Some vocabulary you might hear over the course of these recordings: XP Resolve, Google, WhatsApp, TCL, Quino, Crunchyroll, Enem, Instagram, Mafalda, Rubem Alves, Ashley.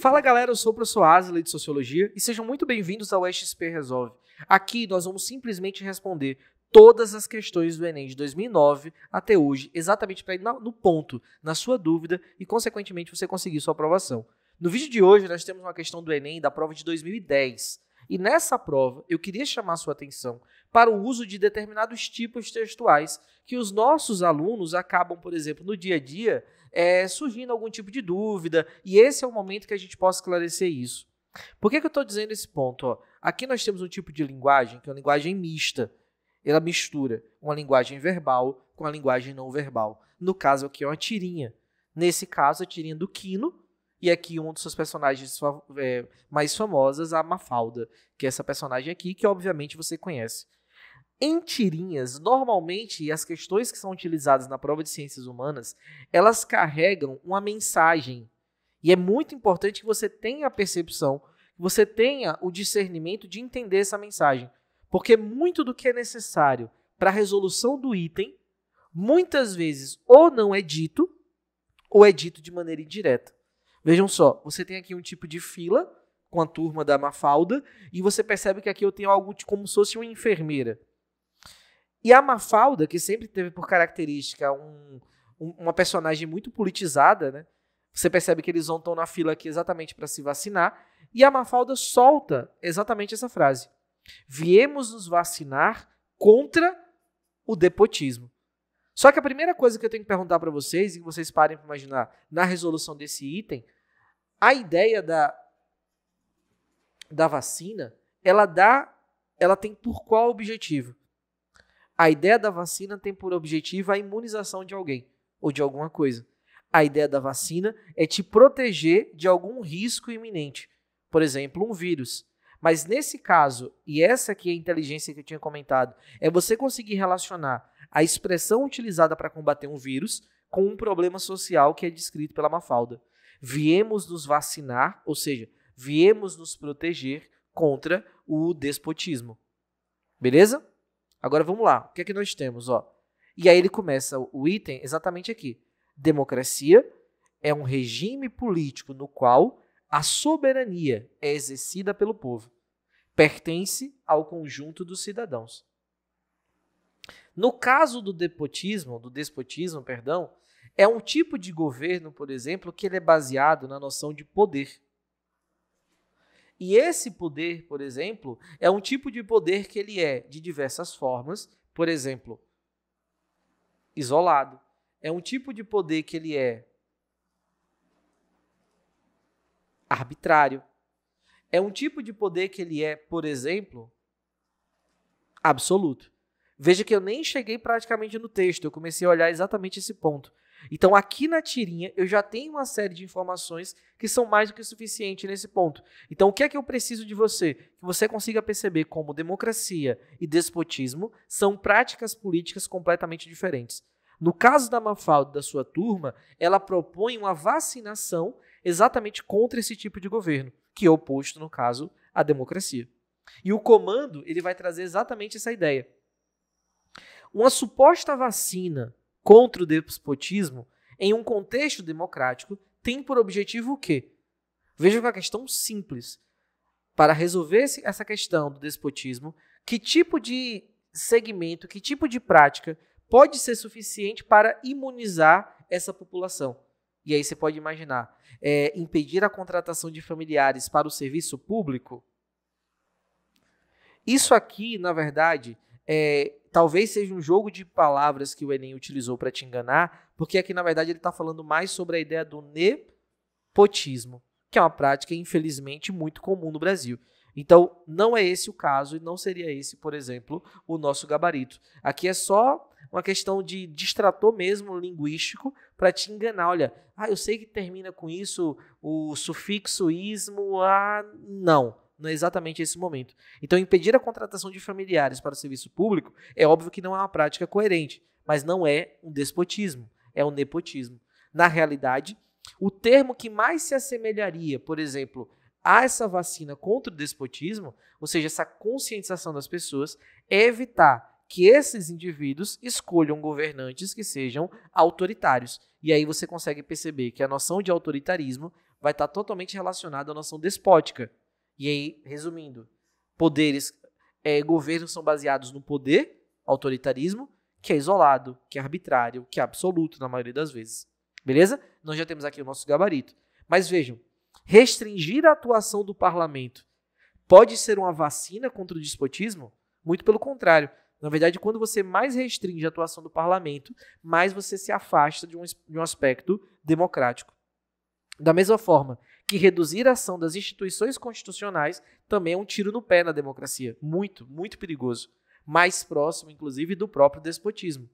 Fala galera, eu sou o professor Ashley de Sociologia e sejam muito bem-vindos ao XP Resolve. Aqui nós vamos simplesmente responder todas as questões do Enem de 2009 até hoje, exatamente para ir no ponto, na sua dúvida e, consequentemente, você conseguir sua aprovação. No vídeo de hoje nós temos uma questão do Enem da prova de 2010. E nessa prova, eu queria chamar sua atenção para o uso de determinados tipos textuais que os nossos alunos acabam, por exemplo, no dia a dia, surgindo algum tipo de dúvida, e esse é o momento que a gente possa esclarecer isso. Por que eu estou dizendo esse ponto? Ó, aqui nós temos um tipo de linguagem, que é uma linguagem mista. Ela mistura uma linguagem verbal com a linguagem não verbal. No caso aqui é uma tirinha. Nesse caso, a tirinha do Quino, e aqui um dos seus personagens mais famosas, a Mafalda, que é essa personagem aqui, que obviamente você conhece. Em tirinhas, normalmente as questões que são utilizadas na prova de ciências humanas, elas carregam uma mensagem. E é muito importante que você tenha a percepção, que você tenha o discernimento de entender essa mensagem. Porque muito do que é necessário para a resolução do item, muitas vezes ou não é dito, ou é dito de maneira indireta. Vejam só, você tem aqui um tipo de fila com a turma da Mafalda e você percebe que aqui eu tenho algo como se fosse uma enfermeira. E a Mafalda, que sempre teve por característica uma personagem muito politizada, né? Você percebe que eles estão na fila aqui exatamente para se vacinar e a Mafalda solta exatamente essa frase. Viemos nos vacinar contra o despotismo. Só que a primeira coisa que eu tenho que perguntar para vocês, e que vocês parem para imaginar na resolução desse item, a ideia da vacina, ela tem por qual objetivo? A ideia da vacina tem por objetivo a imunização de alguém ou de alguma coisa. A ideia da vacina é te proteger de algum risco iminente, por exemplo, um vírus. Mas nesse caso, e essa aqui é a inteligência que eu tinha comentado, é você conseguir relacionar a expressão utilizada para combater um vírus com um problema social que é descrito pela Mafalda. Viemos nos vacinar, ou seja, viemos nos proteger contra o despotismo. Beleza? Agora vamos lá. O que é que nós temos? Ó? E aí ele começa o item exatamente aqui. Democracia é um regime político no qual a soberania é exercida pelo povo. Pertence ao conjunto dos cidadãos. No caso do despotismo, perdão, é um tipo de governo, por exemplo, que ele é baseado na noção de poder. E esse poder, por exemplo, é um tipo de poder que ele é de diversas formas, por exemplo, isolado. É um tipo de poder que ele é arbitrário. É um tipo de poder que ele é, por exemplo, absoluto. Veja que eu nem cheguei praticamente no texto, eu comecei a olhar exatamente esse ponto. Então, aqui na tirinha, eu já tenho uma série de informações que são mais do que suficiente nesse ponto. Então, o que é que eu preciso de você? Que você consiga perceber como democracia e despotismo são práticas políticas completamente diferentes. No caso da Mafalda e da sua turma, ela propõe uma vacinação exatamente contra esse tipo de governo, que é oposto, no caso, à democracia. E o comando, ele vai trazer exatamente essa ideia. Uma suposta vacina contra o despotismo, em um contexto democrático, tem por objetivo o quê? Veja que é uma questão simples. Para resolver essa questão do despotismo, que tipo de segmento, que tipo de prática pode ser suficiente para imunizar essa população? E aí você pode imaginar, impedir a contratação de familiares para o serviço público? Isso aqui, na verdade, talvez seja um jogo de palavras que o Enem utilizou para te enganar, porque aqui, na verdade, ele está falando mais sobre a ideia do nepotismo, que é uma prática, infelizmente, muito comum no Brasil. Então, não é esse o caso e não seria esse, por exemplo, o nosso gabarito. Aqui é só uma questão de distrator mesmo linguístico para te enganar. Olha, eu sei que termina com isso o sufixo ismo, não. Não é exatamente esse momento. Então, impedir a contratação de familiares para o serviço público é óbvio que não é uma prática coerente, mas não é um despotismo, é um nepotismo. Na realidade, o termo que mais se assemelharia, por exemplo, a essa vacina contra o despotismo, ou seja, essa conscientização das pessoas, é evitar que esses indivíduos escolham governantes que sejam autoritários. E aí você consegue perceber que a noção de autoritarismo vai estar totalmente relacionado à noção despótica. E aí, resumindo, poderes, governos são baseados no poder, autoritarismo, que é isolado, que é arbitrário, que é absoluto na maioria das vezes. Beleza? Nós já temos aqui o nosso gabarito. Mas vejam, restringir a atuação do parlamento pode ser uma vacina contra o despotismo? Muito pelo contrário. Na verdade, quando você mais restringe a atuação do parlamento, mais você se afasta de um aspecto democrático. Da mesma forma que reduzir a ação das instituições constitucionais também é um tiro no pé na democracia. Muito, muito perigoso. Mais próximo, inclusive, do próprio despotismo.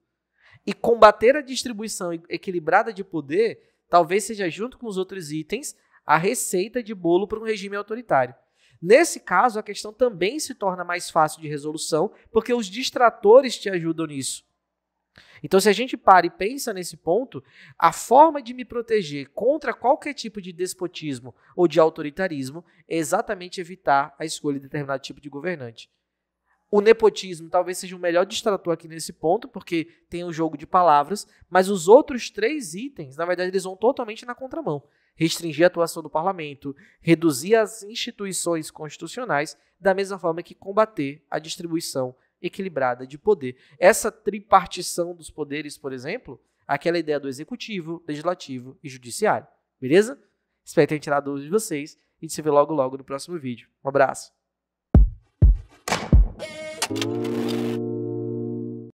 E combater a distribuição equilibrada de poder talvez seja, junto com os outros itens, a receita de bolo para um regime autoritário. Nesse caso, a questão também se torna mais fácil de resolução, porque os distratores te ajudam nisso. Então, se a gente para e pensa nesse ponto, a forma de me proteger contra qualquer tipo de despotismo ou de autoritarismo é exatamente evitar a escolha de determinado tipo de governante. O nepotismo talvez seja o melhor distrator aqui nesse ponto, porque tem um jogo de palavras, mas os outros três itens, na verdade, eles vão totalmente na contramão. Restringir a atuação do parlamento, reduzir as instituições constitucionais, da mesma forma que combater a distribuição equilibrada de poder. Essa tripartição dos poderes, por exemplo, aquela ideia do executivo, legislativo e judiciário. Beleza? Espero ter tirado dúvidas de vocês e se vê logo no próximo vídeo. Um abraço!